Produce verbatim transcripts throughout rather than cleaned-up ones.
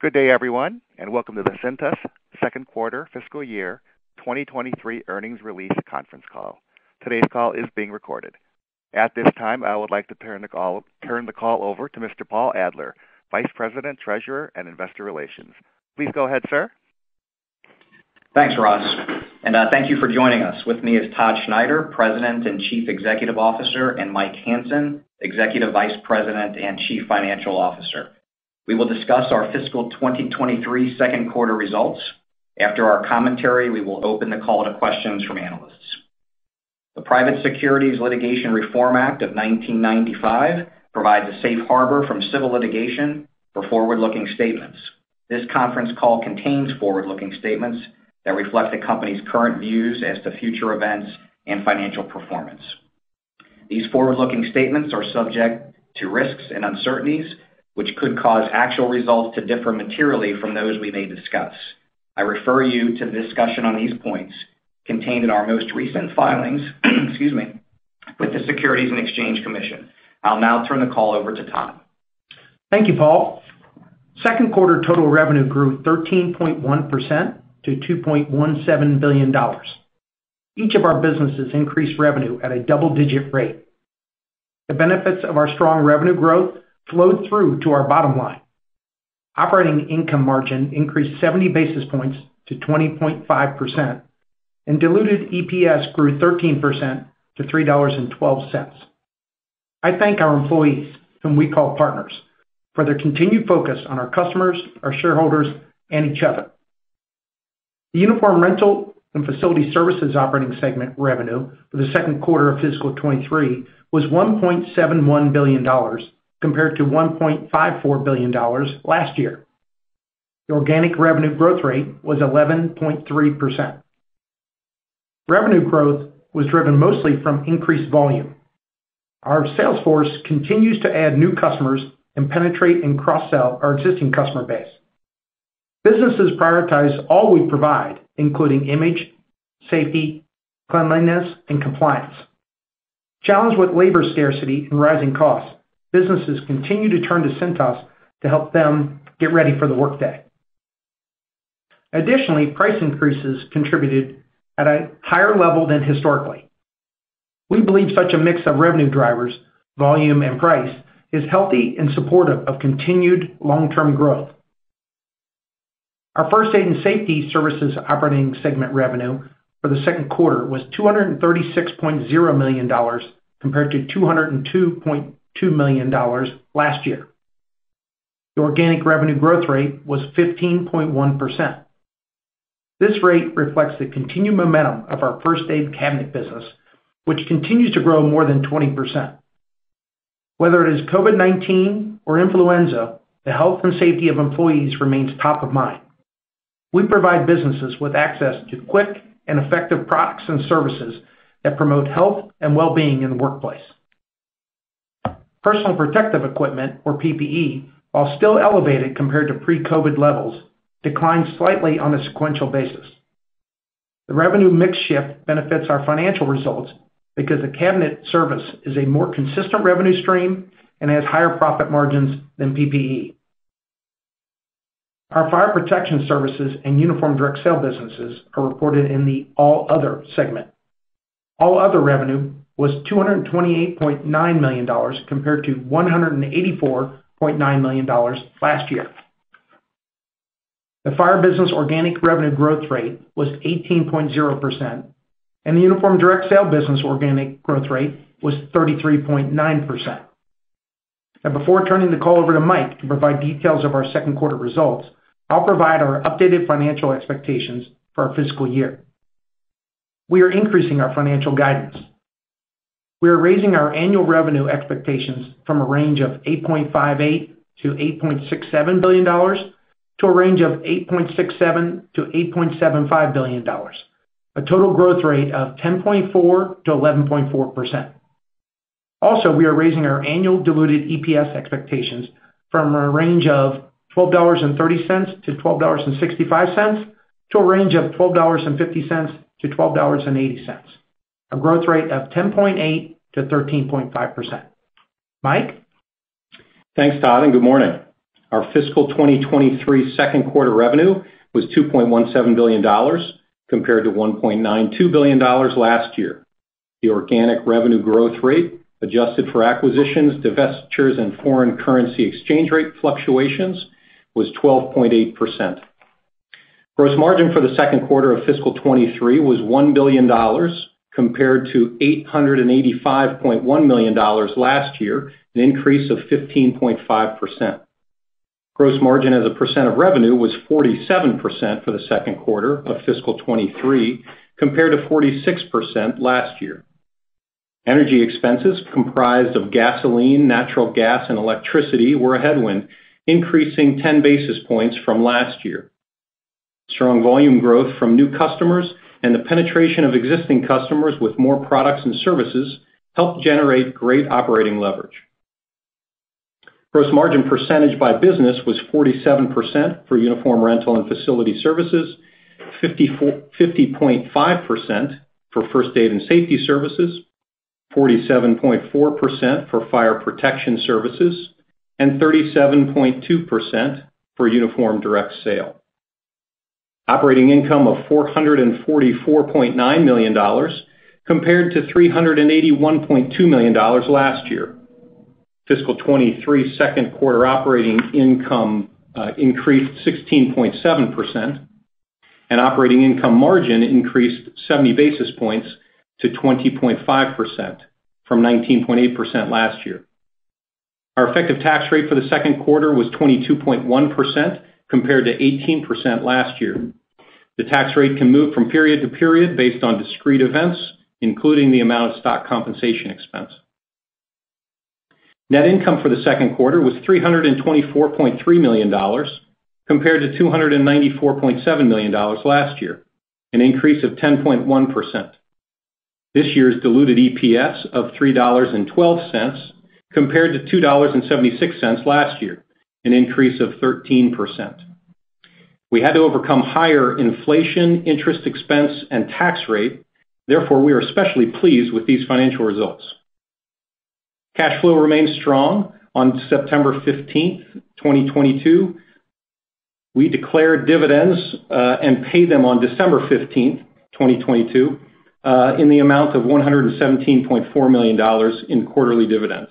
Good day, everyone, and welcome to the Cintas second quarter fiscal year twenty twenty-three earnings release conference call. Today's call is being recorded. At this time, I would like to turn the call, turn the call over to Mister Paul Adler, Vice President, Treasurer, and Investor Relations. Please go ahead, sir. Thanks, Ross, and uh, thank you for joining us. With me is Todd Schneider, President and Chief Executive Officer, and Mike Hansen, Executive Vice President and Chief Financial Officer. We will discuss our fiscal twenty twenty-three second quarter results. After our commentary, we will open the call to questions from analysts. The Private Securities Litigation Reform Act of nineteen ninety-five provides a safe harbor from civil litigation for forward-looking statements. This conference call contains forward-looking statements that reflect the company's current views as to future events and financial performance. These forward-looking statements are subject to risks and uncertainties, which could cause actual results to differ materially from those we may discuss. I refer you to the discussion on these points contained in our most recent filings excuse me, with the Securities and Exchange Commission. I'll now turn the call over to Todd. Thank you, Paul. Second quarter total revenue grew thirteen point one percent to two point one seven billion dollars. Each of our businesses increased revenue at a double-digit rate. The benefits of our strong revenue growth flowed through to our bottom line. Operating income margin increased seventy basis points to twenty point five percent, and diluted E P S grew thirteen percent to three dollars and twelve cents. I thank our employees, whom we call partners, for their continued focus on our customers, our shareholders, and each other. The Uniform Rental and Facility Services operating segment revenue for the second quarter of fiscal twenty-three was one point seven one billion dollars, compared to one point five four billion dollars last year. The organic revenue growth rate was eleven point three percent. Revenue growth was driven mostly from increased volume. Our sales force continues to add new customers and penetrate and cross-sell our existing customer base. Businesses prioritize all we provide, including image, safety, cleanliness, and compliance. Challenged with labor scarcity and rising costs, businesses continue to turn to Cintas to help them get ready for the workday. Additionally, price increases contributed at a higher level than historically. We believe such a mix of revenue drivers, volume and price, is healthy and supportive of continued long-term growth. Our First Aid and Safety Services operating segment revenue for the second quarter was two hundred thirty-six point zero million dollars compared to two hundred two point two million dollars last year. The organic revenue growth rate was fifteen point one percent. This rate reflects the continued momentum of our first aid cabinet business, which continues to grow more than twenty percent. Whether it is COVID nineteen or influenza, the health and safety of employees remains top of mind. We provide businesses with access to quick and effective products and services that promote health and well-being in the workplace. Personal protective equipment, or P P E, while still elevated compared to pre-COVID levels, declined slightly on a sequential basis. The revenue mix shift benefits our financial results because the cabinet service is a more consistent revenue stream and has higher profit margins than P P E. Our fire protection services and uniform direct sale businesses are reported in the All Other segment. All Other revenue was two hundred twenty-eight point nine million dollars compared to one hundred eighty-four point nine million dollars last year. The fire business organic revenue growth rate was eighteen point zero percent, and the uniform direct sale business organic growth rate was thirty-three point nine percent. Now, before turning the call over to Mike to provide details of our second quarter results, I'll provide our updated financial expectations for our fiscal year. We are increasing our financial guidance. We are raising our annual revenue expectations from a range of eight point five eight to eight point six seven billion dollars to a range of eight point six seven to eight point seven five billion dollars, a total growth rate of ten point four to eleven point four percent. Also, we are raising our annual diluted E P S expectations from a range of twelve dollars and thirty cents to twelve dollars and sixty-five cents to a range of twelve dollars and fifty cents to twelve dollars and eighty cents. A growth rate of ten point eight to thirteen point five percent. Mike? Thanks, Todd, and good morning. Our fiscal twenty twenty-three second quarter revenue was two point one seven billion dollars compared to one point nine two billion dollars last year. The organic revenue growth rate, adjusted for acquisitions, divestitures, and foreign currency exchange rate fluctuations, was twelve point eight percent. Gross margin for the second quarter of fiscal twenty-three was one billion dollars compared to eight hundred eighty-five point one million dollars last year, an increase of fifteen point five percent. Gross margin as a percent of revenue was forty-seven percent for the second quarter of fiscal twenty-three compared to forty-six percent last year. Energy expenses comprised of gasoline, natural gas, and electricity were a headwind, increasing ten basis points from last year. Strong volume growth from new customers and the penetration of existing customers with more products and services helped generate great operating leverage. Gross margin percentage by business was forty-seven percent for uniform rental and facility services, fifty point five percent for first aid and safety services, forty-seven point four percent for fire protection services, and thirty-seven point two percent for uniform direct sale. Operating income of four hundred forty-four point nine million dollars compared to three hundred eighty-one point two million dollars last year. Fiscal twenty-three second quarter operating income uh, increased sixteen point seven percent, and operating income margin increased seventy basis points to twenty point five percent from nineteen point eight percent last year. Our effective tax rate for the second quarter was twenty-two point one percent compared to eighteen percent last year. The tax rate can move from period to period based on discrete events, including the amount of stock compensation expense. Net income for the second quarter was three hundred twenty-four point three million dollars compared to two hundred ninety-four point seven million dollars last year, an increase of ten point one percent. This year's diluted E P S of three dollars and twelve cents compared to two dollars and seventy-six cents last year, an increase of thirteen percent. We had to overcome higher inflation, interest expense, and tax rate. Therefore, we are especially pleased with these financial results. Cash flow remains strong. On September fifteenth, twenty twenty-two, we declared dividends uh, and paid them on December fifteenth, twenty twenty-two, uh, in the amount of one hundred seventeen point four million dollars in quarterly dividends.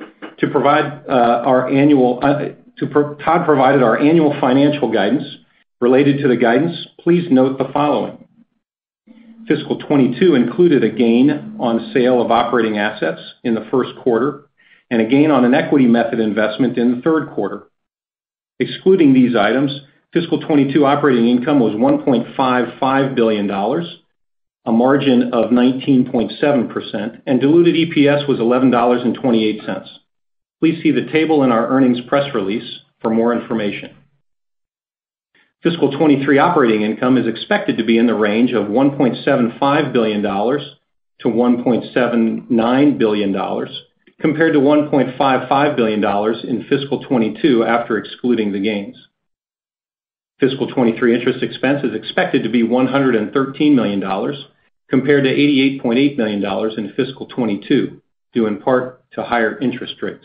To provide uh, our annual, uh, to pro- Todd provided our annual financial guidance. Related to the guidance, please note the following. Fiscal twenty-two included a gain on sale of operating assets in the first quarter and a gain on an equity method investment in the third quarter. Excluding these items, fiscal twenty-two operating income was one point five five billion dollars, a margin of nineteen point seven percent, and diluted E P S was eleven dollars and twenty-eight cents. Please see the table in our earnings press release for more information. Fiscal twenty-three operating income is expected to be in the range of one point seven five billion dollars to one point seven nine billion dollars, compared to one point five five billion dollars in fiscal twenty-two after excluding the gains. Fiscal twenty-three interest expense is expected to be one hundred thirteen million dollars, compared to eighty-eight point eight million dollars in fiscal twenty-two, due in part to higher interest rates.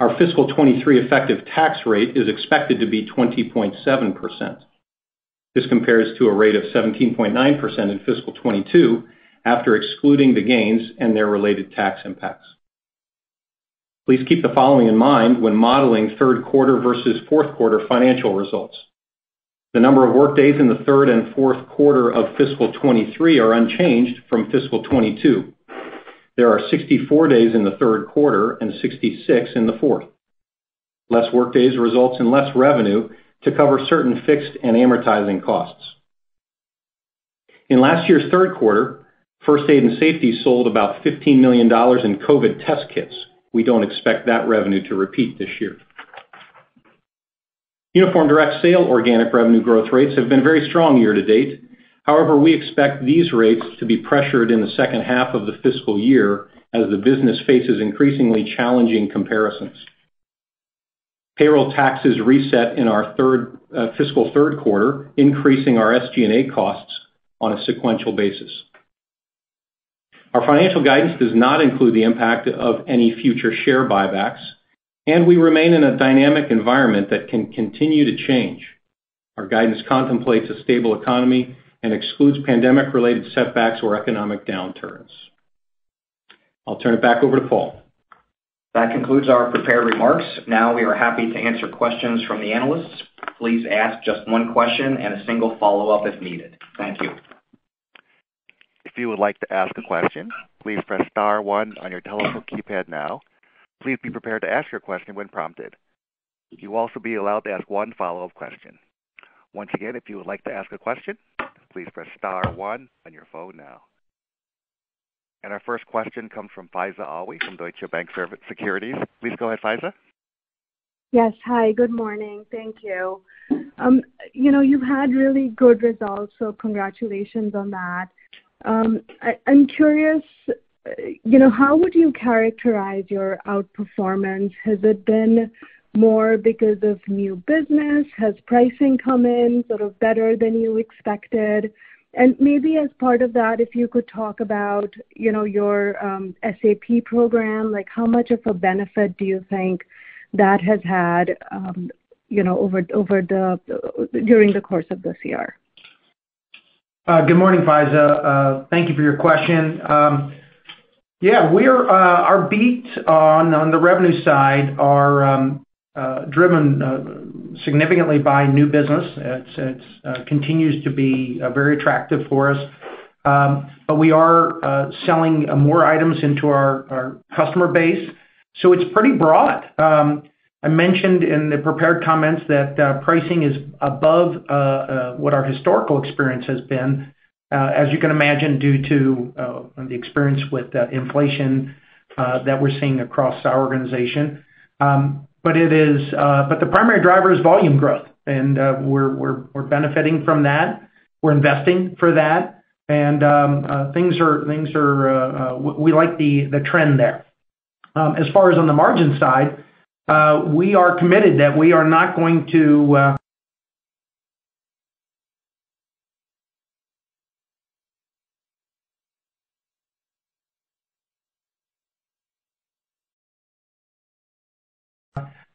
Our fiscal twenty-three effective tax rate is expected to be twenty point seven percent. This compares to a rate of seventeen point nine percent in fiscal twenty-two after excluding the gains and their related tax impacts. Please keep the following in mind when modeling third quarter versus fourth quarter financial results. The number of workdays in the third and fourth quarter of fiscal twenty-three are unchanged from fiscal twenty-two. There are sixty-four days in the third quarter and sixty-six in the fourth. Less workdays results in less revenue to cover certain fixed and amortizing costs. In last year's third quarter, First Aid and Safety sold about fifteen million dollars in COVID test kits. We don't expect that revenue to repeat this year. Uniform direct sale organic revenue growth rates have been very strong year to date. However, we expect these rates to be pressured in the second half of the fiscal year as the business faces increasingly challenging comparisons. Payroll taxes reset in our third, uh, fiscal third quarter, increasing our S G and A costs on a sequential basis. Our financial guidance does not include the impact of any future share buybacks, and we remain in a dynamic environment that can continue to change. Our guidance contemplates a stable economy and excludes pandemic-related setbacks or economic downturns. I'll turn it back over to Paul. That concludes our prepared remarks. Now we are happy to answer questions from the analysts. Please ask just one question and a single follow-up if needed. Thank you. If you would like to ask a question, please press star one on your telephone keypad now. Please be prepared to ask your question when prompted. You will also be allowed to ask one follow-up question. Once again, if you would like to ask a question, please press star one on your phone now. And our first question comes from Faiza Awi from Deutsche Bank Securities. Please go ahead, Faiza. Yes, hi, good morning. Thank you. Um, you know, you've had really good results, so congratulations on that. Um, I, I'm curious, you know, how would you characterize your outperformance? Has it been more because of new business? Has pricing come in sort of better than you expected? And maybe as part of that, if you could talk about, you know, your um, S A P program, like how much of a benefit do you think that has had, um, you know, over over the during the course of this year? Uh, good morning, Faiza. Uh, thank you for your question. Um, yeah, we're uh, our beats on on the revenue side are um, uh, driven. Uh, significantly by new business. It's, it's uh, continues to be uh, very attractive for us. Um, but we are uh, selling uh, more items into our, our customer base. So it's pretty broad. Um, I mentioned in the prepared comments that uh, pricing is above uh, uh, what our historical experience has been, uh, as you can imagine, due to uh, the experience with uh, inflation uh, that we're seeing across our organization. Um, But it is, uh, but the primary driver is volume growth, and uh, we're we're we're benefiting from that. We're investing for that, and um, uh, things are things are uh, uh, we like the the trend there. Um, as far as on the margin side, uh, we are committed that we are not going to. Uh,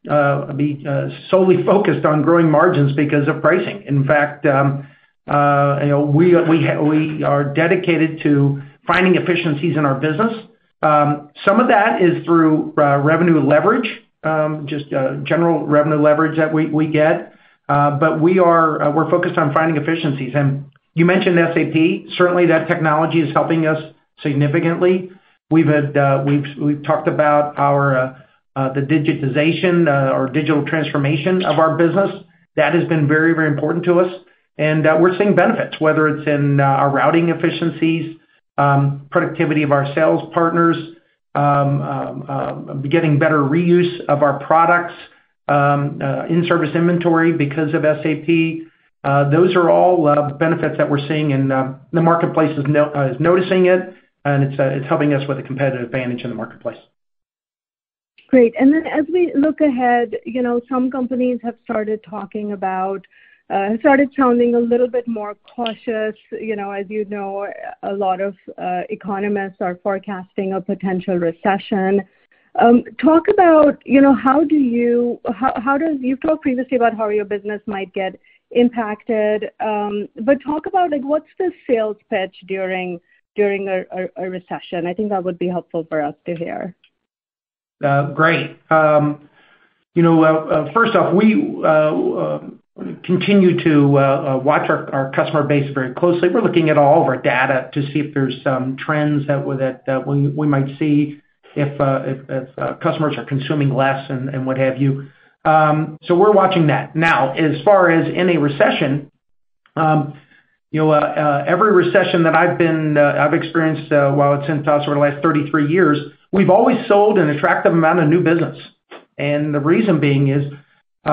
Uh, be uh, solely focused on growing margins because of pricing. In fact, um, uh, you know, we we ha- we are dedicated to finding efficiencies in our business. Um, some of that is through uh, revenue leverage, um, just uh, general revenue leverage that we we get. Uh, but we are uh, we're focused on finding efficiencies. And you mentioned S A P. Certainly, that technology is helping us significantly. We've had uh, we've we've talked about our uh, Uh, the digitization uh, or digital transformation of our business. That has been very, very important to us. And uh, we're seeing benefits, whether it's in uh, our routing efficiencies, um, productivity of our sales partners, um, um, uh, getting better reuse of our products, um, uh, in-service inventory because of S A P. Uh, those are all uh, benefits that we're seeing, and uh, the marketplace is, no, uh, is noticing it, and it's, uh, it's helping us with a competitive advantage in the marketplace. Great. And then as we look ahead, you know, some companies have started talking about, uh, started sounding a little bit more cautious. You know, as you know, a lot of uh, economists are forecasting a potential recession. Um, talk about, you know, how do you, how, how does, you've talked previously about how your business might get impacted, um, but talk about, like, what's the sales pitch during during a, a, a recession? I think that would be helpful for us to hear. Uh, great. Um, you know, uh, uh, first off, we uh, uh, continue to uh, uh, watch our, our customer base very closely. We're looking at all of our data to see if there's some um, trends that that, that we, we might see if uh, if, if uh, customers are consuming less and, and what have you. Um, so we're watching that. Now, as far as in a recession, um, you know, uh, uh, every recession that I've been uh, I've experienced uh, while at Cintas over the last thirty-three years. We've always sold an attractive amount of new business, and the reason being is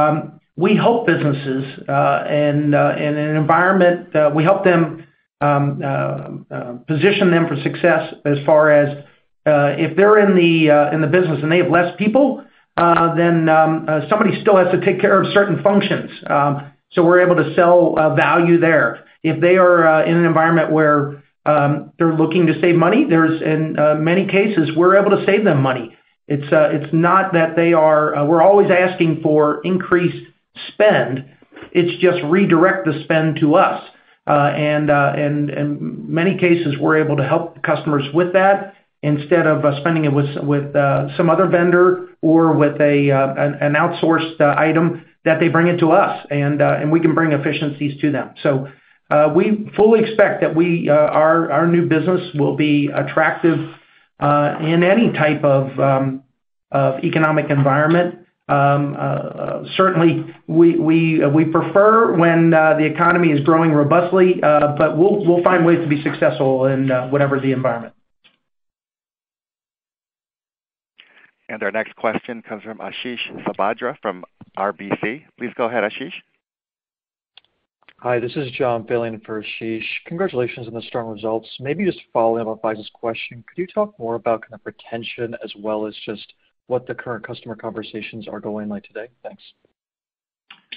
um, we help businesses uh, and uh, in an environment uh, we help them um, uh, uh, position them for success as far as uh, if they're in the uh, in the business and they have less people, uh, then um, uh, somebody still has to take care of certain functions. Um, so we're able to sell uh, value there. If they are uh, in an environment where Um, they're looking to save money. There's, in uh, many cases, we're able to save them money. It's uh, it's not that they are, uh, we're always asking for increased spend. It's just redirect the spend to us. Uh, and, uh, and and many cases, we're able to help customers with that instead of uh, spending it with with uh, some other vendor or with a uh, an, an outsourced uh, item, that they bring it to us, and uh, and we can bring efficiencies to them. So uh, we fully expect that we uh, our our new business will be attractive uh, in any type of um, of economic environment. Um, uh, certainly, we we uh, we prefer when uh, the economy is growing robustly, uh, but we'll we'll find ways to be successful in uh, whatever the environment. And our next question comes from Ashish Sabhadra from R B C. Please go ahead, Ashish. Hi, this is John Fillion for Ashish. Congratulations on the strong results. Maybe just following up on Faiza's question, could you talk more about kind of retention as well as just what the current customer conversations are going like today? Thanks.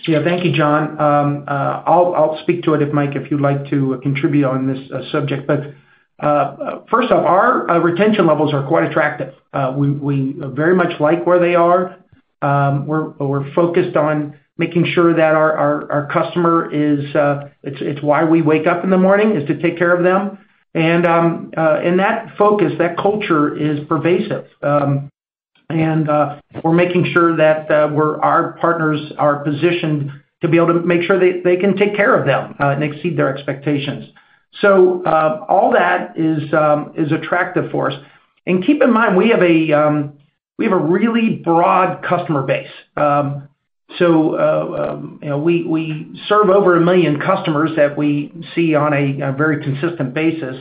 Yeah, thank you, John. Um, uh, I'll, I'll speak to it, if Mike, if you'd like to contribute on this uh, subject. But uh, first off, our uh, retention levels are quite attractive. Uh, we, we very much like where they are. Um, we're, we're focused on making sure that our, our, our customer is, uh, it's, it's why we wake up in the morning, is to take care of them. And, um, uh, and that focus, that culture is pervasive. Um, And uh, we're making sure that uh, we're, our partners are positioned to be able to make sure that they can take care of them uh, and exceed their expectations. So uh, all that is um, is attractive for us. And keep in mind, we have a um, we have a really broad customer base. Um, so uh, um, you know, we we serve over a million customers that we see on a, a very consistent basis.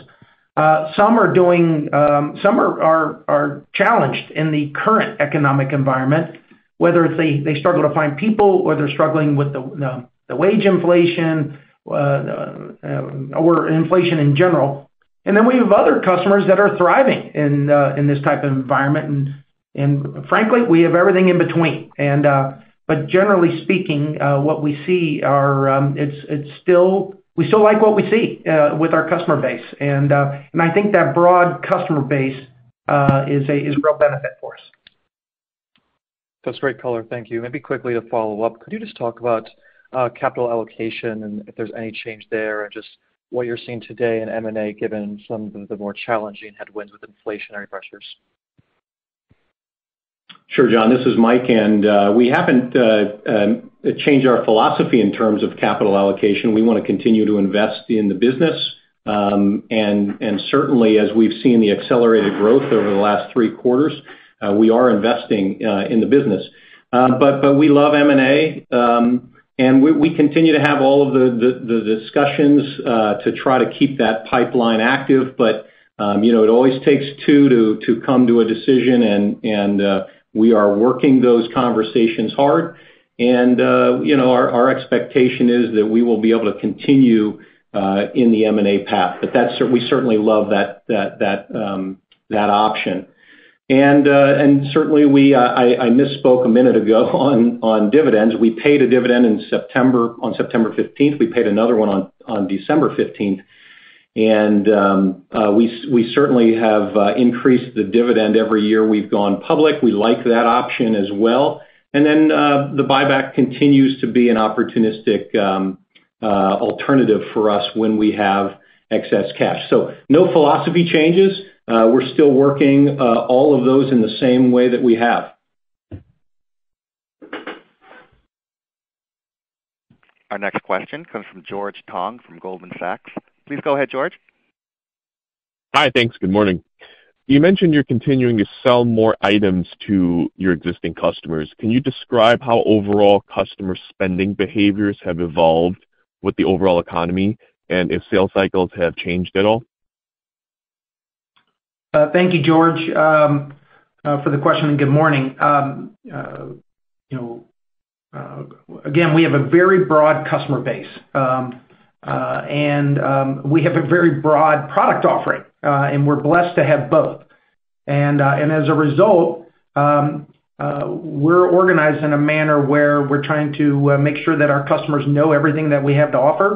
Uh, some are doing, um, some are, are are challenged in the current economic environment, whether it's they, they struggle to find people or they're struggling with the, the, the wage inflation uh, uh, or inflation in general. And then we have other customers that are thriving in uh, in this type of environment. And, and frankly, we have everything in between. And uh, but generally speaking, uh, what we see are um, it's it's still. We still like what we see uh, with our customer base, and uh, and I think that broad customer base uh, is a is a real benefit for us. That's great color. Thank you. Maybe quickly to follow up, could you just talk about uh, capital allocation and if there's any change there, and just what you're seeing today in M and A given some of the more challenging headwinds with inflationary pressures? Sure, John. This is Mike, and uh, we haven't uh, um, changed our philosophy in terms of capital allocation. We want to continue to invest in the business, um, and and certainly as we've seen the accelerated growth over the last three quarters, uh, we are investing uh, in the business. Uh, but but we love M and A, um, and we, we continue to have all of the the, the discussions uh, to try to keep that pipeline active. But um, you know, it always takes two to to come to a decision, and and uh, we are working those conversations hard, and uh, you know our, our expectation is that we will be able to continue uh, in the M and A path. But that's we certainly love that that that um, that option, and uh, and certainly we uh, I, I misspoke a minute ago on on dividends. We paid a dividend in September on September fifteenth. We paid another one on on December fifteenth. And um, uh, we we certainly have uh, increased the dividend every year we've gone public. We like that option as well. And then uh, the buyback continues to be an opportunistic um, uh, alternative for us when we have excess cash. So no philosophy changes. Uh, we're still working uh, all of those in the same way that we have. Our next question comes from George Tong from Goldman Sachs. Please go ahead, George. Hi, thanks. Good morning. You mentioned you're continuing to sell more items to your existing customers. Can you describe how overall customer spending behaviors have evolved with the overall economy and if sales cycles have changed at all? Uh, thank you, George, um, uh, for the question, and good morning. Um, uh, you know, uh, again, we have a very broad customer base. Um, Uh, and um, we have a very broad product offering, uh, and we're blessed to have both. And uh, and as a result, um, uh, we're organized in a manner where we're trying to uh, make sure that our customers know everything that we have to offer.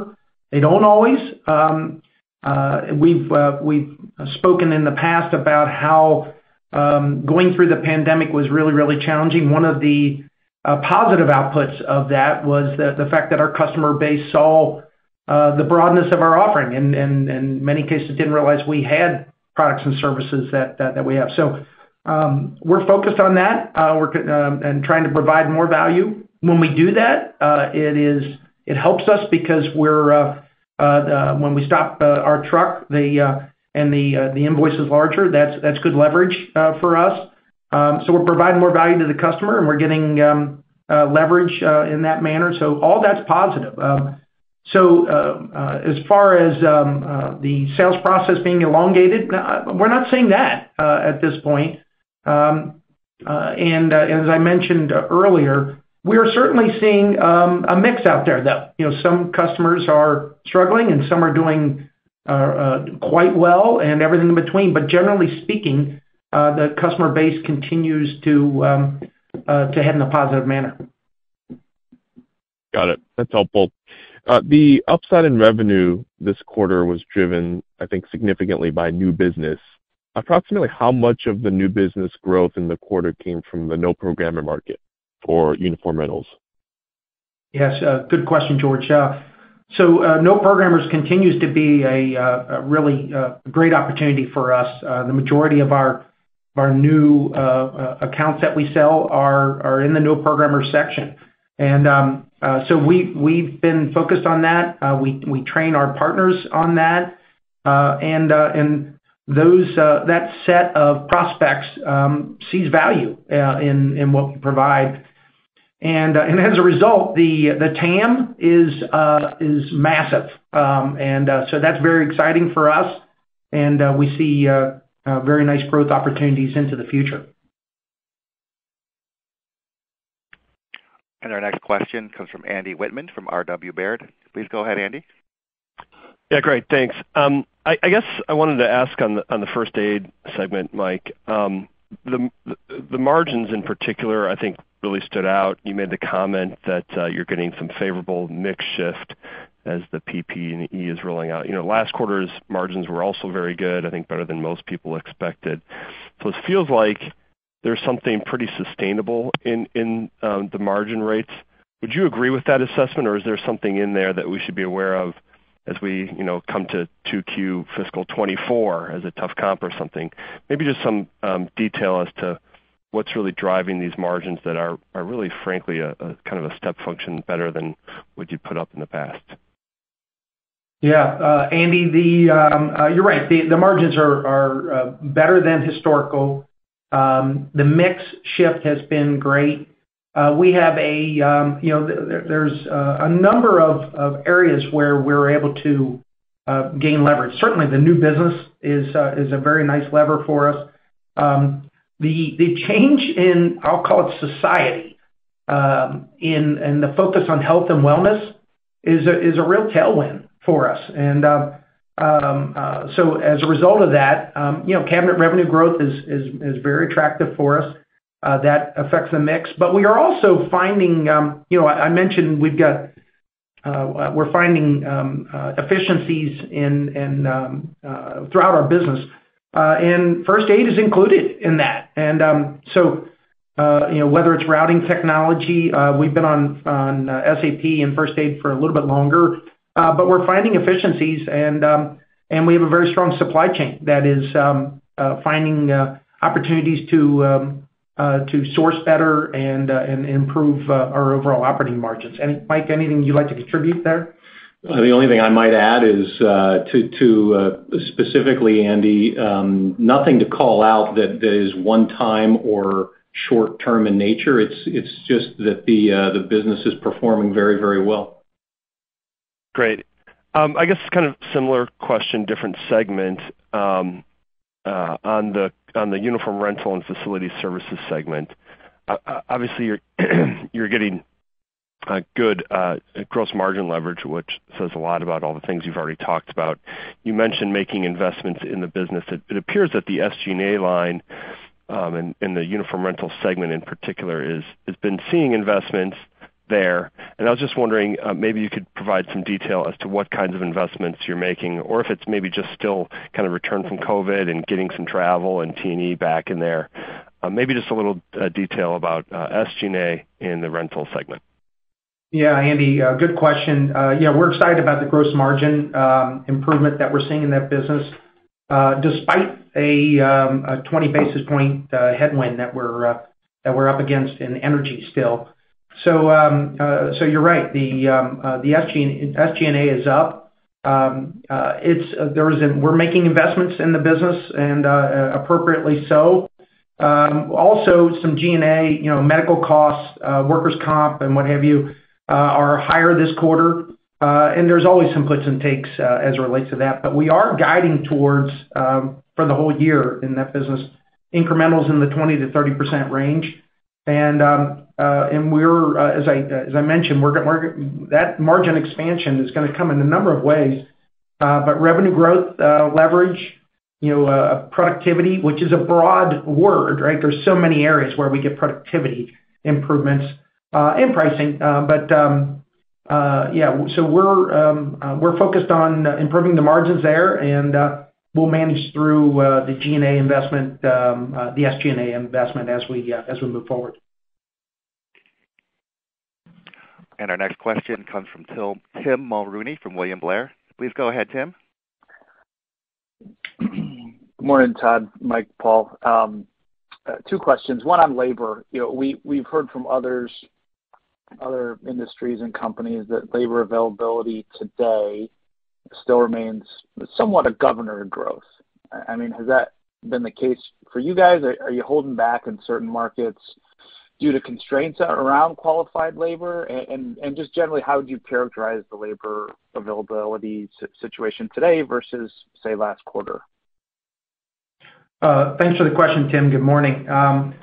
They don't always. Um, uh, we've uh, we've spoken in the past about how um, going through the pandemic was really, really challenging. One of the uh, positive outputs of that was the, the fact that our customer base saw uh, the broadness of our offering, and, and, and in many cases didn't realize we had products and services that that, that we have. So um, we're focused on that. Uh, we're um, and trying to provide more value. When we do that, uh, it is it helps us because we're uh, uh, uh, when we stop uh, our truck, the uh, and the uh, the invoice is larger. That's that's good leverage uh, for us. Um, so we're providing more value to the customer, and we're getting um, uh, leverage uh, in that manner. So all that's positive. Um, so uh, uh, as far as um, uh, the sales process being elongated, we're not seeing that uh, at this point. Um, uh, and uh, as I mentioned earlier, we are certainly seeing um, a mix out there, though. You know, some customers are struggling, and some are doing uh, uh, quite well, and everything in between. But generally speaking, uh, the customer base continues to um, uh, to head in a positive manner. Got it. That's helpful. Uh, the upside in revenue this quarter was driven, I think, significantly by new business. Approximately how much of the new business growth in the quarter came from the no-programmer market for uniform rentals? Yes, uh, good question, George. Uh, so uh, no-programmers continues to be a, uh, a really uh, great opportunity for us. Uh, the majority of our of our new uh, uh, accounts that we sell are, are in the no-programmer section. And um, uh, so we, we've been focused on that. Uh, we, we train our partners on that. Uh, and uh, and those uh, that set of prospects um, sees value uh, in, in what we provide. And uh, and as a result, the the T A M is uh, is massive. Um, and uh, so that's very exciting for us. And uh, we see uh, uh, very nice growth opportunities into the future. And our next question comes from Andy Whitman from R W. Baird. Please go ahead, Andy. Yeah, great. Thanks. Um, I, I guess I wanted to ask on the on the first aid segment, Mike. Um, the the margins in particular, I think, really stood out. You made the comment that uh, you're getting some favorable mix shift as the P P E is rolling out. You know, last quarter's margins were also very good. I think better than most people expected. So it feels like there's something pretty sustainable in, in um, the margin rates. Would you agree with that assessment, or is there something in there that we should be aware of as we, you know, come to two Q fiscal twenty-four as a tough comp or something? Maybe just some um, detail as to what's really driving these margins that are, are really, frankly, a, a kind of a step function better than what you put up in the past. Yeah, uh, Andy, the um, uh, you're right. The, the margins are, are uh, better than historical. Um, the mix shift has been great. Uh, we have a, um, you know, th- there's uh, a number of, of areas where we're able to uh, gain leverage. Certainly, the new business is uh, is a very nice lever for us. Um, the the change in, I'll call it society, um, in and the focus on health and wellness is a, is a real tailwind for us. And um, Um, uh, so as a result of that, um, you know, cabinet revenue growth is is, is very attractive for us. Uh, that affects the mix, but we are also finding, um, you know, I, I mentioned we've got uh, we're finding um, uh, efficiencies in in um, uh, throughout our business, uh, and first aid is included in that. And um, so, uh, you know, whether it's routing technology, uh, we've been on on uh, S A P and first aid for a little bit longer. Uh, but we're finding efficiencies, and um, and we have a very strong supply chain that is um, uh, finding uh, opportunities to um, uh, to source better and uh, and improve uh, our overall operating margins. Any, Mike, anything you'd like to contribute there? Well, the only thing I might add is uh, to to uh, specifically, Andy, um, nothing to call out that, that is one time or short term in nature. It's it's just that the uh, the business is performing very, very well. Great. Um, I guess kind of similar question, different segment um, uh, on the on the uniform rental and facility services segment. Uh, obviously, you're you're getting a good uh, gross margin leverage, which says a lot about all the things you've already talked about. You mentioned making investments in the business. It, it appears that the S G and A line um, and, and the uniform rental segment in particular is has been seeing investments there. And I was just wondering, uh, maybe you could provide some detail as to what kinds of investments you're making, or if it's maybe just still kind of return from COVID and getting some travel and T and E back in there. Uh, maybe just a little uh, detail about uh, S G and A in the rental segment. Yeah, Andy, uh, good question. Uh, yeah, we're excited about the gross margin um, improvement that we're seeing in that business, uh, despite a, um, a twenty basis point uh, headwind that we're uh, that we're up against in energy still. So, um, uh, so you're right. The um, uh, the S G and A is up. Um, uh, it's uh, there is a, we're making investments in the business, and uh, appropriately so. Um, also, some G and A, you know, medical costs, uh, workers' comp, and what have you, uh, are higher this quarter. Uh, and there's always some puts and takes uh, as it relates to that. But we are guiding towards um, for the whole year in that business incrementals in the twenty to thirty percent range. And um, uh, and we're uh, as I as I mentioned, we're, we're that margin expansion is going to come in a number of ways, uh, but revenue growth, uh, leverage, you know, uh, productivity, which is a broad word, right? There's so many areas where we get productivity improvements uh, and pricing, uh, but um, uh, yeah, so we're um, uh, we're focused on improving the margins there, and uh, we'll manage through uh, the G and A investment, um, uh, the S G and A investment as we uh, as we move forward. And our next question comes from Tim Mulrooney from William Blair. Please go ahead, Tim. Good morning, Todd, Mike, Paul. Um, uh, two questions. One on labor. You know, we we've heard from others, other industries and companies that labor availability today still remains somewhat a governor of growth. I mean, has that been the case for you guys? Are, are you holding back in certain markets due to constraints around qualified labor? And, and, and just generally, how would you characterize the labor availability situation today versus, say, last quarter? Uh, thanks for the question, Tim. Good morning. Um,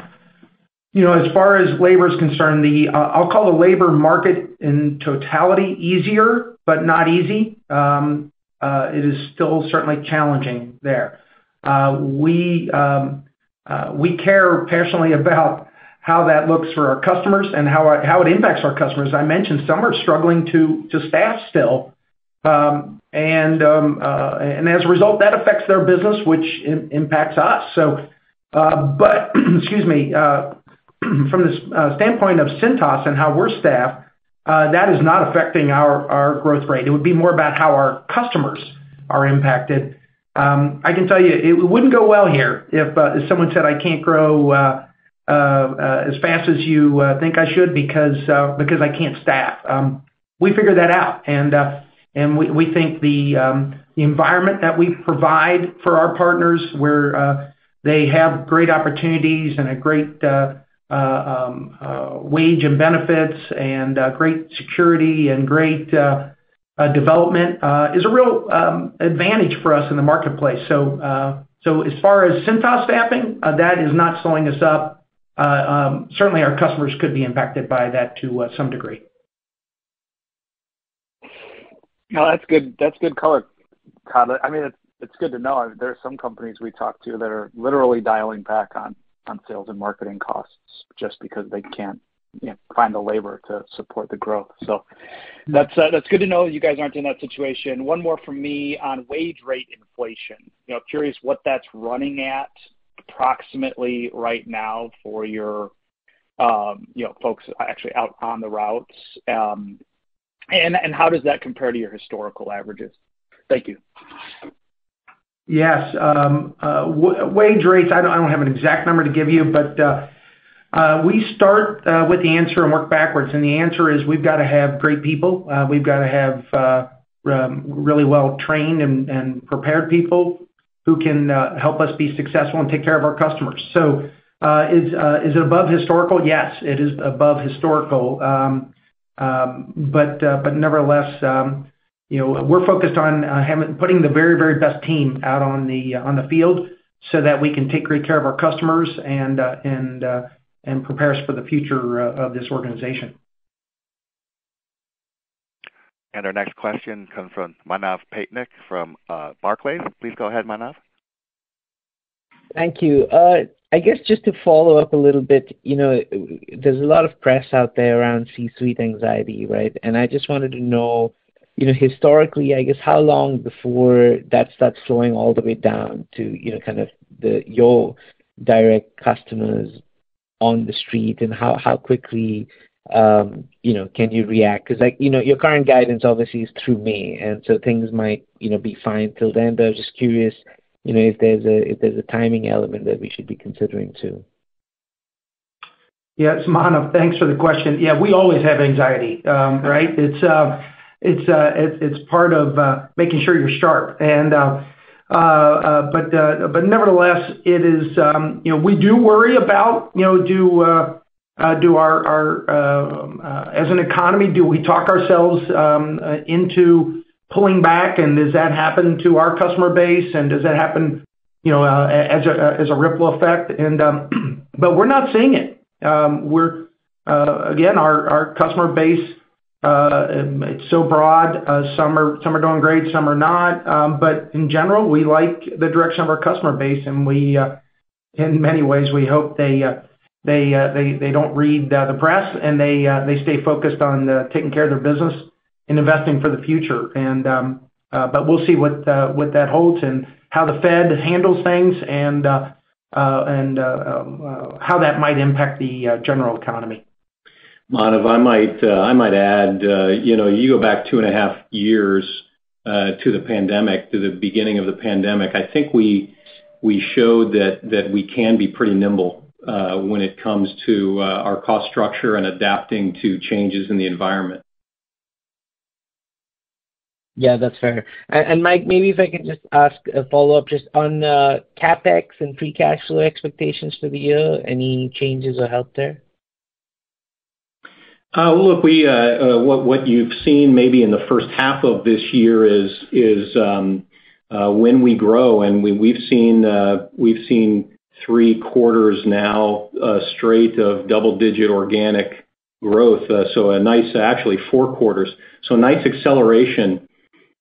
you know, as far as labor is concerned, the uh, I'll call the labor market in totality easier, but not easy. Um, uh, it is still certainly challenging there. Uh, we um, uh, we care passionately about how that looks for our customers and how our, how it impacts our customers. I mentioned some are struggling to to staff still, um, and um, uh, and as a result, that affects their business, which im- impacts us. So, uh, but excuse me. Uh, From the uh, standpoint of Cintas and how we're staffed, uh, that is not affecting our, our growth rate. It would be more about how our customers are impacted. Um, I can tell you it wouldn't go well here if, uh, if someone said, I can't grow uh, uh, uh, as fast as you uh, think I should because uh, because I can't staff. Um, we figure that out, and uh, and we, we think the, um, the environment that we provide for our partners where uh, they have great opportunities and a great uh, Uh, um, uh, wage and benefits and uh, great security and great uh, uh, development uh, is a real um, advantage for us in the marketplace. So uh, so as far as Cintas staffing, uh, that is not slowing us up. Uh, um, certainly our customers could be impacted by that to uh, some degree. No, that's good. That's good color, Todd. I mean, it's, it's good to know. I mean, there are some companies we talk to that are literally dialing back on on sales and marketing costs just because they can't you know, find the labor to support the growth. So that's uh, that's good to know you guys aren't in that situation. One more from me on wage rate inflation. You know, curious what that's running at approximately right now for your um, you know folks actually out on the routes, um, and and how does that compare to your historical averages? Thank you. Yes, um, uh, w- wage rates, I don't, I don't have an exact number to give you, but uh, uh, we start uh, with the answer and work backwards. And the answer is we've got to have great people. Uh, we've got to have uh, um, really well-trained and, and prepared people who can uh, help us be successful and take care of our customers. So uh, is, uh, is it above historical? Yes, it is above historical. Um, um, but, uh, but nevertheless... Um, You know, we're focused on uh, having putting the very, very best team out on the uh, on the field, so that we can take great care of our customers and uh, and uh, and prepare us for the future uh, of this organization. And our next question comes from Manav Patnaik from uh, Barclays. Please go ahead, Manav. Thank you. Uh, I guess just to follow up a little bit, you know, there's a lot of press out there around C-suite anxiety, right? And I just wanted to know, you know, historically, I guess, how long before that starts flowing all the way down to, you know, kind of the your direct customers on the street, and how, how quickly, um, you know, can you react? Because, like, you know, your current guidance obviously is through May, and so things might, you know, be fine till then. But I was just curious, you know, if there's a if there's a timing element that we should be considering too. Yeah, it's Manav. Thanks for the question. Yeah, we always have anxiety, um, right? It's uh, it's uh, it's it's part of uh, making sure you're sharp. And uh, uh, uh, but uh, but nevertheless, it is um, you know, we do worry about, you know, do uh, uh, do our our uh, uh, as an economy, do we talk ourselves um, uh, into pulling back, and does that happen to our customer base, and does that happen, you know, uh, as a as a ripple effect? And um, but we're not seeing it. Um, we're uh, again, our our customer base, uh, it's so broad. Uh, some are some are doing great, some are not. Um, but in general, we like the direction of our customer base, and we, uh, in many ways, we hope they uh, they uh, they they don't read uh, the press, and they uh, they stay focused on uh, taking care of their business and investing for the future. And um, uh, but we'll see what uh, what that holds, and how the Fed handles things, and uh, uh, and uh, uh, how that might impact the uh, general economy. Manav, I might uh, I might add, uh, you know, you go back two and a half years uh, to the pandemic, to the beginning of the pandemic. I think we we showed that that we can be pretty nimble uh, when it comes to uh, our cost structure and adapting to changes in the environment. Yeah, that's fair. And, and Mike, maybe if I could just ask a follow-up just on uh, CapEx and free cash flow expectations for the year. Any changes or help there? Uh, look, we uh, uh, what what you've seen maybe in the first half of this year is is um, uh, when we grow, and we we've seen uh, we've seen three quarters now uh, straight of double-digit organic growth. Uh, so a nice, actually four quarters. So nice acceleration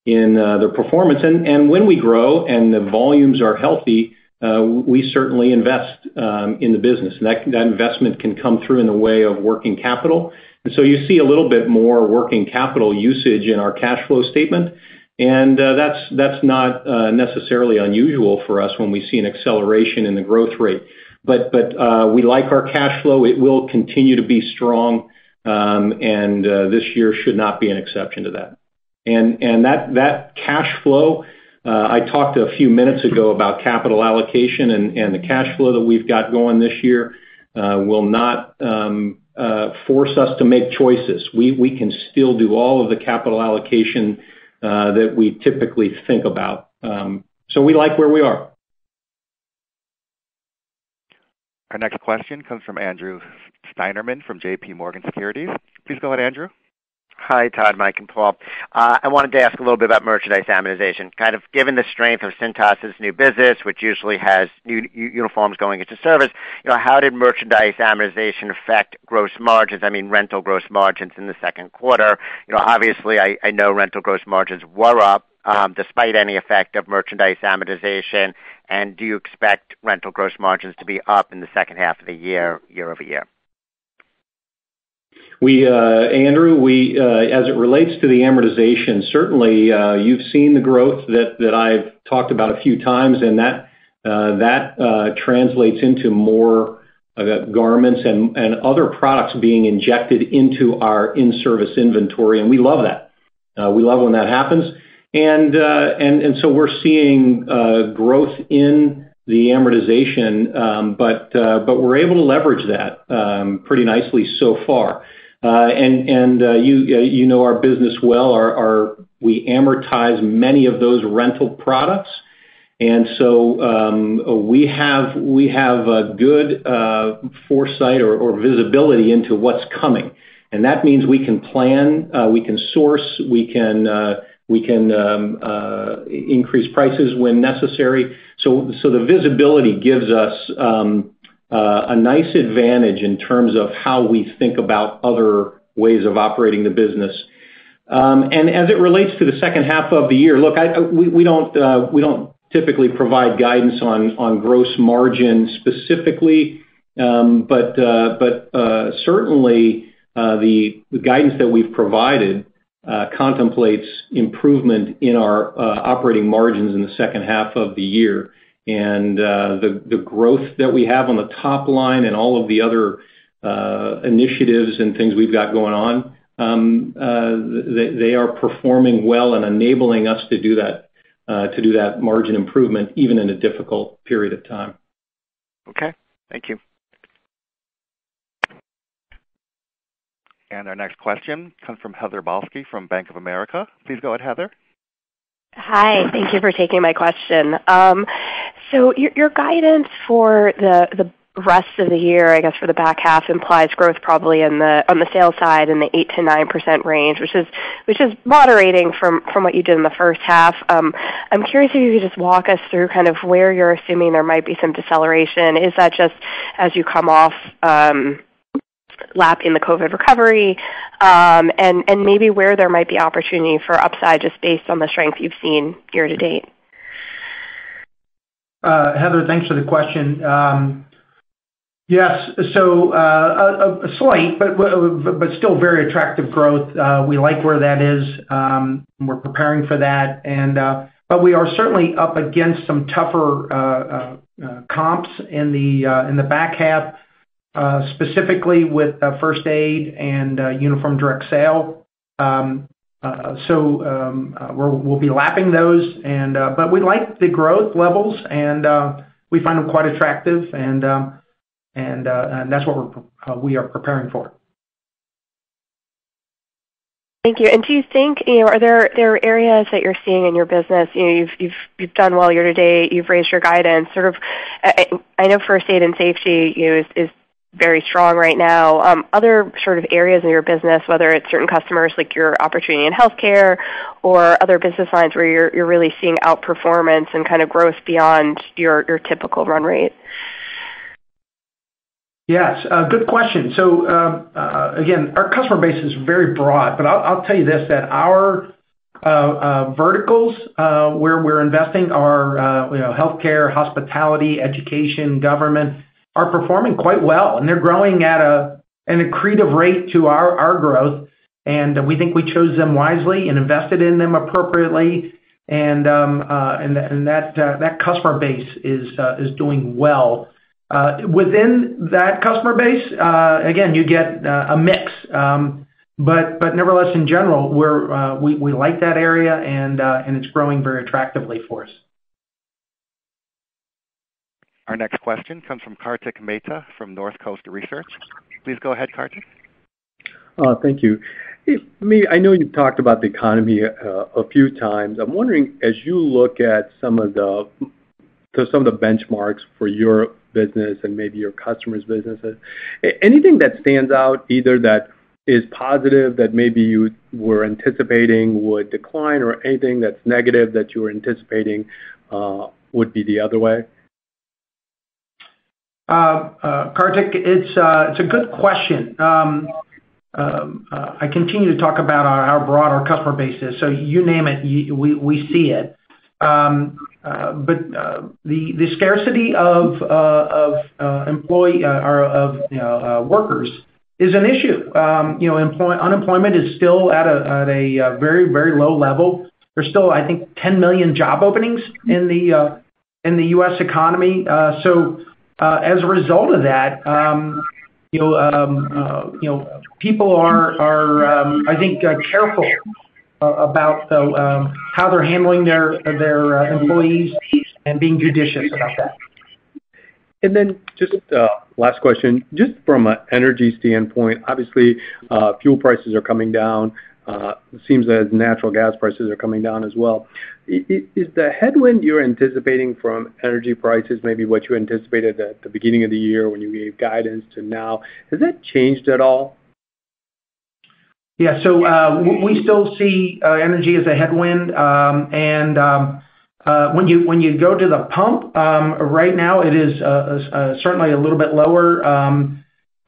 in uh, their performance. And, and when we grow and the volumes are healthy, uh, we certainly invest um, in the business. And that, that investment can come through in the way of working capital. And so you see a little bit more working capital usage in our cash flow statement. And uh, that's, that's not uh, necessarily unusual for us when we see an acceleration in the growth rate. But, but uh, we like our cash flow. It will continue to be strong. Um, and uh, this year should not be an exception to that. And and that that cash flow, uh, I talked a few minutes ago about capital allocation, and, and the cash flow that we've got going this year uh, will not um, uh, force us to make choices. We we can still do all of the capital allocation uh, that we typically think about. Um, so we like where we are. Our next question comes from Andrew Steinerman from J P Morgan Securities. Please go ahead, Andrew. Hi, Todd, Mike, and Paul. Uh, I wanted to ask a little bit about merchandise amortization. Kind of given the strength of Cintas's new business, which usually has new uniforms going into service, you know, how did merchandise amortization affect gross margins? I mean, rental gross margins in the second quarter. You know, obviously, I, I know rental gross margins were up um, despite any effect of merchandise amortization. And do you expect rental gross margins to be up in the second half of the year, year over year? We, uh, Andrew, we, uh, as it relates to the amortization, certainly uh, you've seen the growth that, that I've talked about a few times, and that uh, that uh, translates into more uh, garments and, and other products being injected into our in-service inventory, and we love that. Uh, we love when that happens, and uh, and and so we're seeing uh, growth in the amortization, um, but uh, but we're able to leverage that um, pretty nicely so far. Uh, and and uh, you uh, you know our business well. Our, our we amortize many of those rental products, and so um, we have we have a good uh, foresight or, or visibility into what's coming, and that means we can plan, uh, we can source, we can uh, we can um, uh, increase prices when necessary. So so the visibility gives us Um, Uh, a nice advantage in terms of how we think about other ways of operating the business. Um, and as it relates to the second half of the year, look, I, we, we don't uh, we don't typically provide guidance on on gross margin specifically, um, but uh, but uh, certainly uh, the, the guidance that we've provided uh, contemplates improvement in our uh, operating margins in the second half of the year, and uh, the the growth that we have on the top line and all of the other uh, initiatives and things we've got going on. Um, uh, they, they are performing well and enabling us to do that, uh, to do that margin improvement, even in a difficult period of time. Okay, thank you. And our next question comes from Heather Balsky from Bank of America. Please go ahead, Heather. Hi, thank you for taking my question. Um, so your, your guidance for the the rest of the year, I guess for the back half, implies growth probably in the on the sales side in the eight to nine percent range, which is which is moderating from, from what you did in the first half. Um, I'm curious if you could just walk us through kind of where you're assuming there might be some deceleration. Is that just as you come off um, lap in the COVID recovery, um, and and maybe where there might be opportunity for upside just based on the strength you've seen year to date? Uh, Heather, thanks for the question. Um, Yes, so uh, a, a slight, but but still very attractive growth. Uh, we like where that is. Um, we're preparing for that, and uh, but we are certainly up against some tougher uh, uh, comps in the uh, in the back half, uh, specifically with uh, first aid and uh, uniform direct sale. Um, uh, so um, uh, we're, we'll be lapping those, and uh, but we like the growth levels, and uh, we find them quite attractive, and. Um, And, uh, and that's what we're, uh, we are preparing for. Thank you. And do you think, you know, are there there are areas that you're seeing in your business? You know, you've you've you've done well year to date. You've raised your guidance. Sort of, I, I know first aid and safety, you know, is, is very strong right now. Um, other sort of areas in your business, whether it's certain customers like your opportunity in healthcare, or other business lines where you're you're really seeing outperformance and kind of growth beyond your your typical run rate. Yes, uh, good question. So, um, uh, again, our customer base is very broad, but I'll, I'll tell you this, that our uh, uh, verticals uh, where we're investing are uh, you know, healthcare, hospitality, education, government, are performing quite well, and they're growing at a an accretive rate to our, our growth, and we think we chose them wisely and invested in them appropriately, and um, uh, and, and that uh, that customer base is uh, is doing well. Uh, within that customer base, uh, again, you get uh, a mix, um, but but nevertheless, in general, we're uh, we we like that area, and uh, and it's growing very attractively for us. Our next question comes from Kartik Mehta from North Coast Research. Please go ahead, Kartik. Uh, thank you. Hey, maybe, I know you've talked about the economy uh, a few times. I'm wondering, as you look at some of the to some of the benchmarks for Europe. Business and maybe your customers' businesses. Anything that stands out, either that is positive that maybe you were anticipating would decline, or anything that's negative that you were anticipating uh, would be the other way? Uh, uh, Kartik, it's uh, it's a good question. Um, um, uh, I continue to talk about our, how broad our customer base is. So you name it, you, we we see it. Um, uh, but uh, the the scarcity of uh, of uh, employee uh, or of you know, uh, workers is an issue. Um, you know, employ- unemployment is still at a at a uh, very very low level. There's still, I think, ten million job openings in the uh, in the U S economy. Uh, so uh, as a result of that, um, you know, um, uh, you know, people are are um, I think uh, careful. About the, um, how they're handling their their uh, employees and being judicious about that. And then just uh, last question, just from an energy standpoint, obviously uh, fuel prices are coming down. Uh, it seems as natural gas prices are coming down as well. Is the headwind you're anticipating from energy prices, maybe what you anticipated at the beginning of the year when you gave guidance to now, has that changed at all? Yeah, so uh, we still see uh, energy as a headwind, um, and um, uh, when you when you go to the pump, um, right now it is uh, uh, certainly a little bit lower um,